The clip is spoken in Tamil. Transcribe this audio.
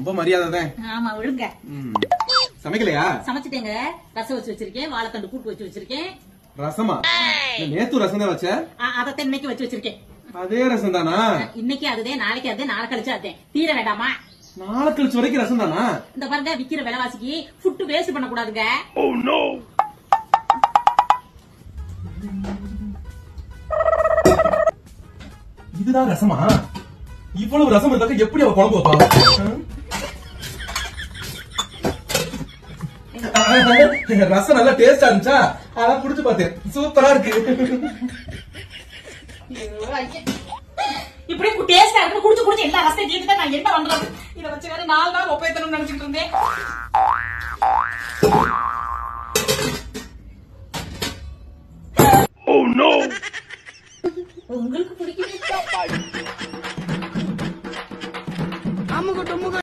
ரொம்ப மரியாதை தான். ஆமா ஒழுங்க. சமைக்கலையா? சமைச்சிட்டேங்க. ரசம் வச்சு வச்சிருக்கேன், வாழைத்தண்டு கூட்டு வச்சு வச்சிருக்கேன். ரசமா? நேத்து ரசம் தான் வச்சேன். அதத்தை இன்னைக்கு வச்சு வச்சிருக்கேன். அதே ரசம் தானா? இன்னைக்கு அதுதே, நாளைக்கு அதே, நாளை கழிச்சு அதே. தீர வேண்டாமா? நாளை கழிச்சு வரைக்கும் ரசம் தானா? இந்த பாருங்க விக்கிற விலைவாசிக்கு ஃபுட் வேஸ்ட் பண்ண கூடாதுங்க. Oh no. இதுதான் ரசமா? இவ்வளவு ரசம் இருந்தாக்க எப்படி அவ குழம்பு வைப்பா? ரசம் நல்லா டேஸ்டா இருந்துச்சா? அதான் குடிச்சு பார்த்தேன், சூப்பரா இருக்கு. இப்படி டேஸ்டா இருக்கு, குடிச்சு குடிச்சு எல்லா ரசத்தையும் தீர்த்துதான் நான் என்ன பண்றது? இதை வச்சு வேற 4 நாள் ஒப்பைத்தணும்னு நினைச்சிட்டு இருந்தேன். உங்களுக்கு பிடிக்கும்.